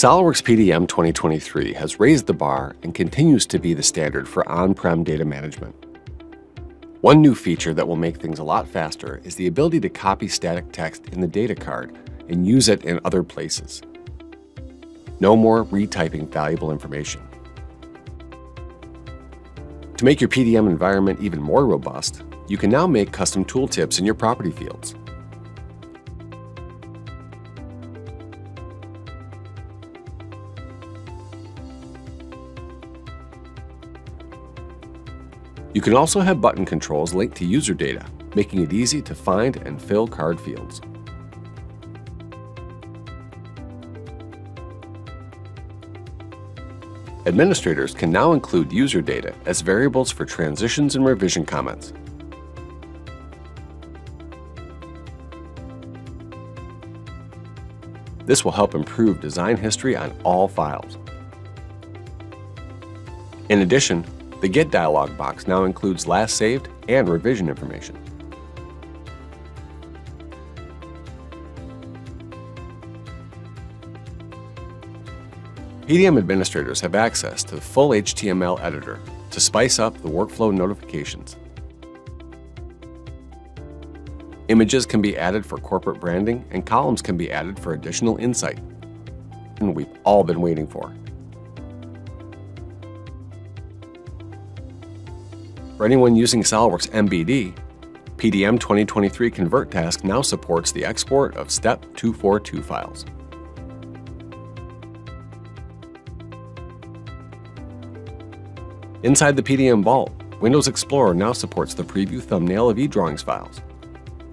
SOLIDWORKS PDM 2023 has raised the bar and continues to be the standard for on-prem data management. One new feature that will make things a lot faster is the ability to copy static text in the data card and use it in other places. No more retyping valuable information. To make your PDM environment even more robust, you can now make custom tooltips in your property fields. You can also have button controls linked to user data, making it easy to find and fill card fields. Administrators can now include user data as variables for transitions and revision comments. This will help improve design history on all files. In addition, the Get dialog box now includes last saved and revision information. PDM administrators have access to the full HTML editor to spice up the workflow notifications. Images can be added for corporate branding, and columns can be added for additional insight. And we've all been waiting for. For anyone using SOLIDWORKS MBD, PDM 2023 Convert Task now supports the export of STEP 242 files. Inside the PDM Vault, Windows Explorer now supports the preview thumbnail of eDrawings files.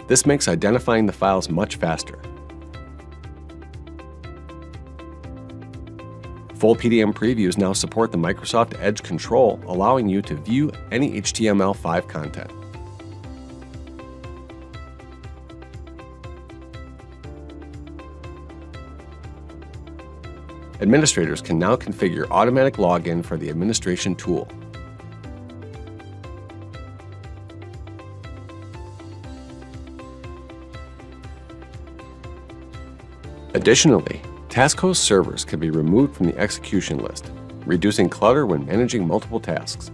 This makes identifying the files much faster. Full PDM previews now support the Microsoft Edge control, allowing you to view any HTML5 content. Administrators can now configure automatic login for the administration tool. Additionally, task host servers can be removed from the execution list, reducing clutter when managing multiple tasks.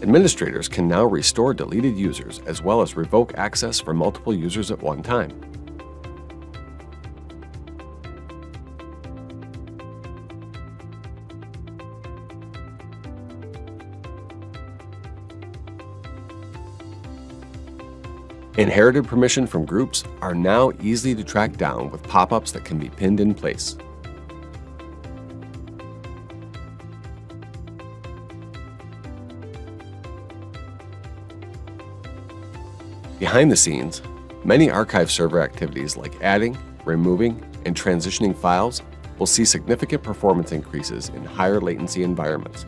Administrators can now restore deleted users as well as revoke access for multiple users at one time. Inherited permissions from groups are now easy to track down with pop-ups that can be pinned in place. Behind the scenes, many archive server activities like adding, removing, and transitioning files will see significant performance increases in higher latency environments.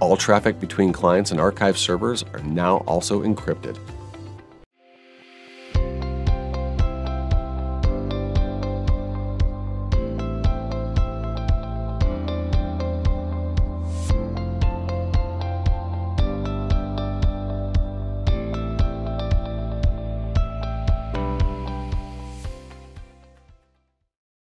All traffic between clients and archive servers are now also encrypted.